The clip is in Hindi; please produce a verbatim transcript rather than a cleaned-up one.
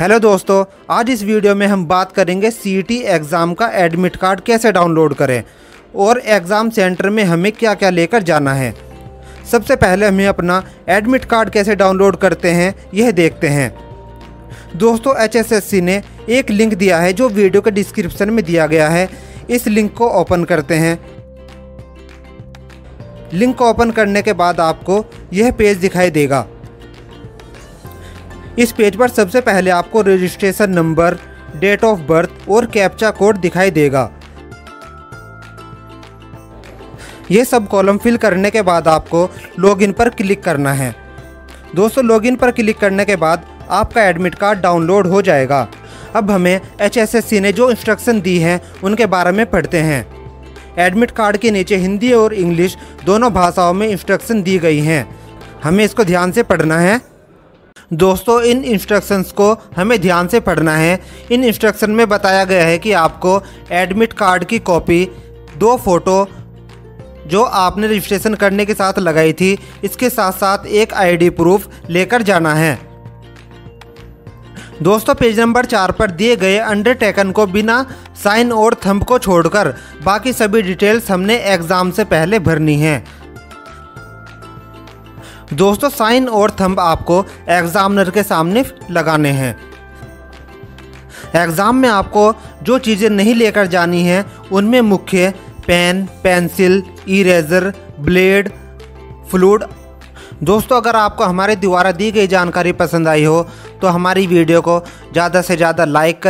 हेलो दोस्तों, आज इस वीडियो में हम बात करेंगे सीईटी एग्ज़ाम का एडमिट कार्ड कैसे डाउनलोड करें और एग्ज़ाम सेंटर में हमें क्या क्या लेकर जाना है। सबसे पहले हमें अपना एडमिट कार्ड कैसे डाउनलोड करते हैं यह देखते हैं। दोस्तों, एचएसएससी ने एक लिंक दिया है जो वीडियो के डिस्क्रिप्शन में दिया गया है। इस लिंक को ओपन करते हैं। लिंक को ओपन करने के बाद आपको यह पेज दिखाई देगा। इस पेज पर सबसे पहले आपको registration number, date of birth और कैप्चा कोड दिखाई देगा। यह सब कॉलम फिल करने के बाद आपको लॉगिन पर क्लिक करना है। दोस्तों, लॉगिन पर क्लिक करने के बाद आपका एडमिट कार्ड डाउनलोड हो जाएगा। अब हमें एचएसएससी ने जो इंस्ट्रक्शन दी हैं उनके बारे में पढ़ते हैं। एडमिट कार्ड के नीचे हिंदी और इंग्लिश दोनों भाषाओं में इंस्ट्रक्शन दी गई हैं, हमें इसको ध्यान से पढ़ना है। दोस्तों, इन इंस्ट्रक्शंस को हमें ध्यान से पढ़ना है। इन इंस्ट्रक्शन में बताया गया है कि आपको एडमिट कार्ड की कॉपी, दो फ़ोटो जो आपने रजिस्ट्रेशन करने के साथ लगाई थी, इसके साथ साथ एक आईडी प्रूफ लेकर जाना है। दोस्तों, पेज नंबर चार पर दिए गए अंडरटेकन को बिना साइन और थंब को छोड़कर बाकी सभी डिटेल्स हमने एग्ज़ाम से पहले भरनी है। दोस्तों, साइन और थंब आपको एग्ज़ामिनर के सामने लगाने हैं। एग्ज़ाम में आपको जो चीज़ें नहीं लेकर जानी हैं उनमें मुख्य pen, pencil, eraser, blade, fluid. दोस्तों, अगर आपको हमारे द्वारा दी गई जानकारी पसंद आई हो तो हमारी वीडियो को ज़्यादा से ज़्यादा लाइक करें।